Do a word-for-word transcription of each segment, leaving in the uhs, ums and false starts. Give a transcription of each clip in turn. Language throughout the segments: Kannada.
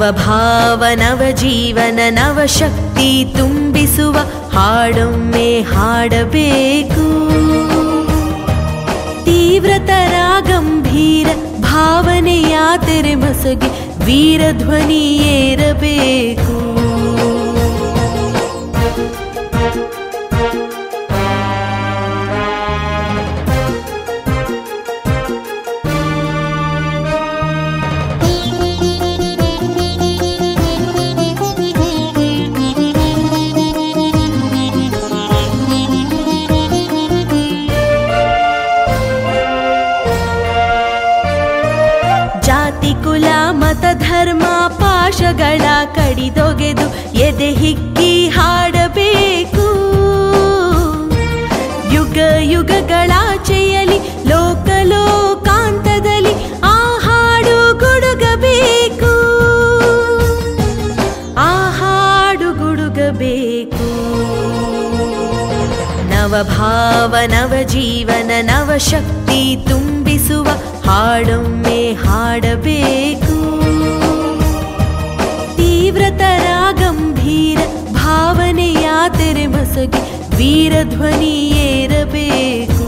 ನವಭಾವ ನವಜೀವನ ನವಶಕ್ತಿ ತುಂಬಿಸುವ ಹಾಡೊಮ್ಮೆ ಹಾಡಬೇಕು. ತೀವ್ರತರ ಗಂಭೀರ ಭಾವನೆಯ ತೆರೆ ಮಸಗಿ ವೀರಧ್ವನಿ ಏರಬೇಕು. ಧರ್ಮ ಪಾಶಗಳ ಕಡಿದೊಗೆದು ಎದೆ ಹಿಕ್ಕಿ ಹಾಡಬೇಕು. ಯುಗ ಯುಗಗಳಾಚೆಯಲಿ ಲೋಕಲೋಕಾಂತದಲ್ಲಿ ಆ ಹಾಡು ಗುಡುಗಬೇಕು, ಆ ಹಾಡು ಗುಡುಗಬೇಕು. ನವಭಾವ ನವಜೀವನ ನವಶಕ್ತಿ ತುಂಬಿಸುವ ಹಾಡೊಮ್ಮೆ ಹಾಡಬೇಕು. ತೀವ್ರತರ ಗಂಭೀರ ಭಾವನೆಯ ತೆರೆ ಮಸಗಿ ವೀರಧ್ವನಿ ಏರಬೇಕು.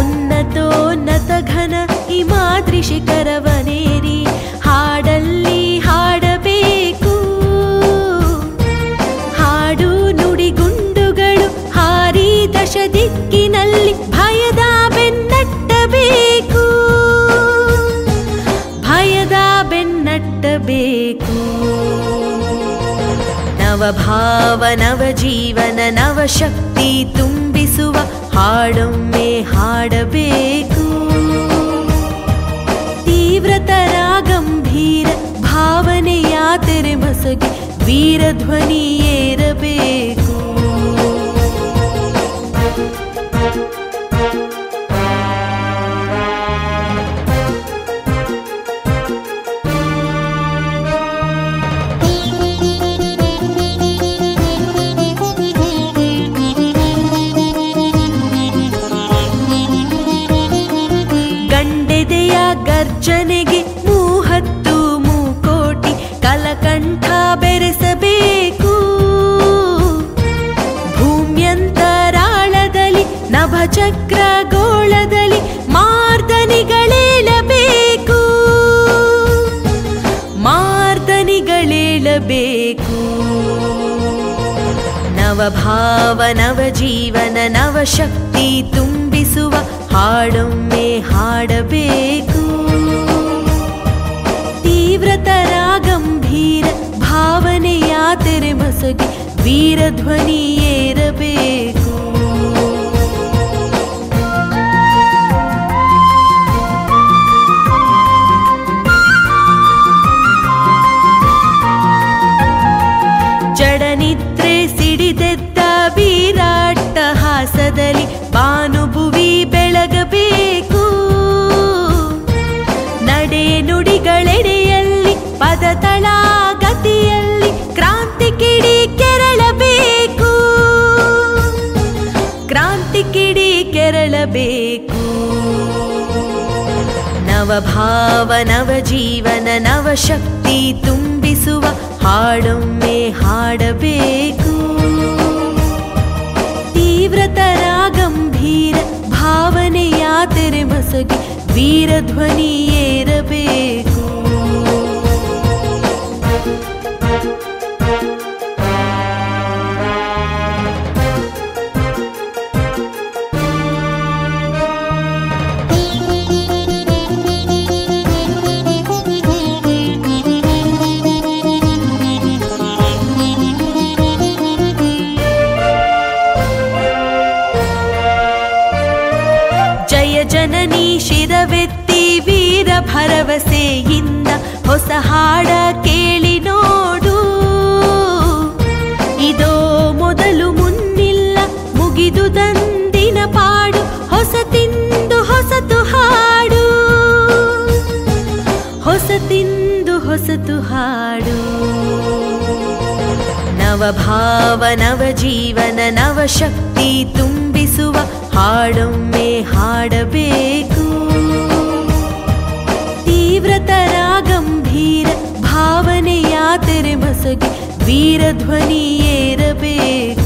ಉನ್ನತೋನ್ನತ ಘನ ಈ ಮಾದೃ ಶಿಖರವನೇರಿ ಹಾಡಲ್ಲಿ ಹಾಡಬೇಕು. ಹಾಡು ನುಡಿಗುಂಡುಗಳು ಹಾರಿ ದಶ ದಿಕ್ಕಿನಲ್ಲಿ ಭಯದ ಬೆನ್ನಟ್ಟಬೇಕು, ಭಯದ ಬೆನ್ನಟ್ಟಬೇಕು. ನವಭಾವ ನವಜೀವನ ನವಶಕ್ತಿ ತುಂಬಿಸುವ ಹಾಡೊಮ್ಮೆ ಹಾಡಬೇಕು. ತೀವ್ರತರ ಗಂಭೀರ ಭಾವನೆಯ ತೆರೆ ಮಸಗಿ ವೀರಧ್ವನಿ ಏರಬೇಕು. ಜನಗೆ ಮೂಹತ್ತು ಮೂಕೋಟಿ ಕಲಕಂಠ ಬೆರೆಸಬೇಕು. ಭೂಮ್ಯಂತರಾಳದಲ್ಲಿ ನಭಚಕ್ರಗೋಳದಲ್ಲಿ ಮಾರ್ದನಿಗಳೇಳಬೇಕು, ಮಾರ್ದನಿಗಳೇಳಬೇಕು. ನವಭಾವ ನವಜೀವನ ನವಶಕ್ತಿ ತುಂಬಿಸುವ ಹಾಡೊಮ್ಮೆ ಹಾಡಬೇಕು. ತೀವ್ರತರ ಗಂಭೀರ ಭಾವನೆಯ ತೆರೆ ಮಸಗಿ ವೀರಧ್ವನಿ ಏರಬೇಕು. ಜಡನಿದ್ರೆ ಸಿಡಿದೆದ್ದ ವೀರಾಟ್ಟಹಾಸದಲ್ಲಿ ಭಾನುಭುವಿ ಬೆಳಗಬೇಕು. ನಡೆ ನುಡಿಗಳೆಡೆಯಲ್ಲಿ ಪದ ತಳಗತಿಯಲ್ಲಿ ಕ್ರಾಂತಿ ಕಿಡಿ ಕೆರಳಬೇಕು, ಕ್ರಾಂತಿ ಕಿಡಿ ಕೆರಳಬೇಕು. ನವಭಾವ ನವಜೀವನ ನವಶಕ್ತಿ ತುಂಬಿಸುವ ಹಾಡೊಮ್ಮೆ ಹಾಡಬೇಕು. ತೀವ್ರತರ ಗಂಭೀರ ಭಾವನೆಯ ತೆರೆ ಮಸಗಿ ವೀರಧ್ವನಿ ಏರಬೇಕು. ಜನನಿ ಶಿರವೆತ್ತಿ ವೀರ ಭರವಸೆಯಿಂದ ಹೊಸ ಹಾಡ ಕೇಳಿ ನೋಡು. ಇದೋ ಮೊದಲು ಮುನ್ನಿಲ್ಲ ಮುಗಿದುದಂದಿನ ಪಾಡು, ಹೊಸತಿಂದು ಹೊಸತು ಹಾಡು, ಹೊಸತಿಂದು ಹೊಸತು ಹಾಡು. ನವಭಾವ ನವಜೀವನ ನವಶಕ್ತಿ ತುಂಬಿಸುವ ಹಾಡೊಮ್ಮೆ ಹಾಡಬೇಕು. ತೀವ್ರತರ ಗಂಭೀರ ಭಾವನೆಯ ತೆರೆ ಬಸಗಿ ವೀರಧ್ವನಿ ಏರಬೇಕು.